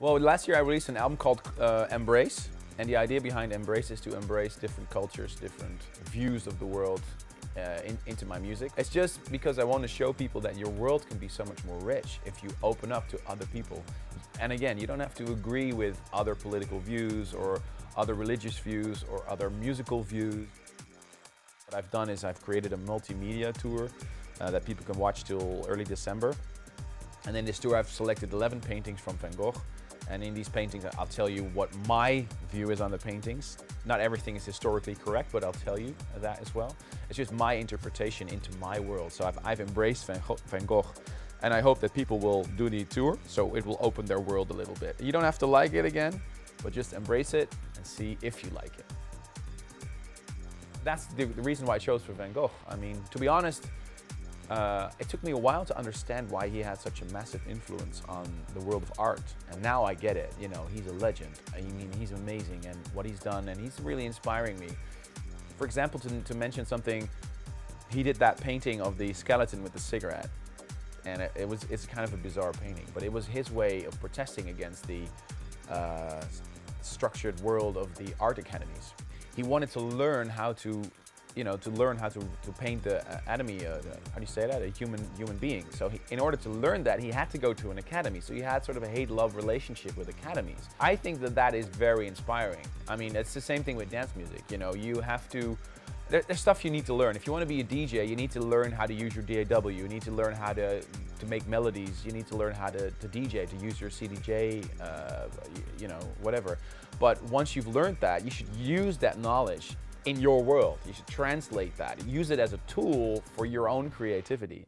Well, last year I released an album called Embrace, and the idea behind Embrace is to embrace different cultures, different views of the world into my music. It's just because I want to show people that your world can be so much more rich if you open up to other people. And again, you don't have to agree with other political views or other religious views or other musical views. What I've done is I've created a multimedia tour that people can watch till early December. And in this tour I've selected 11 paintings from Van Gogh. And in these paintings, I'll tell you what my view is on the paintings. Not everything is historically correct, but I'll tell you that as well. It's just my interpretation into my world. So I've embraced Van Gogh, and I hope that people will do the tour, so it will open their world a little bit. You don't have to like it again, but just embrace it and see if you like it. That's the reason why I chose for Van Gogh. I mean, to be honest, it took me a while to understand why he had such a massive influence on the world of art. And now I get it, you know, he's a legend. I mean, he's amazing and what he's done, and he's really inspiring me. For example, to mention something, he did that painting of the skeleton with the cigarette. And it's kind of a bizarre painting, but it was his way of protesting against the structured world of the art academies. He wanted to learn how to to paint the anatomy, how do you say that, a human being. So in order to learn that, he had to go to an academy. So he had sort of a hate-love relationship with academies. I think that is very inspiring. I mean, it's the same thing with dance music, you know, you have to, there's stuff you need to learn. If you want to be a DJ, you need to learn how to use your DAW, you need to learn how to make melodies, you need to learn how to DJ, to use your CDJ, you know, whatever. But once you've learned that, you should use that knowledge in your world. You should translate that. Use it as a tool for your own creativity.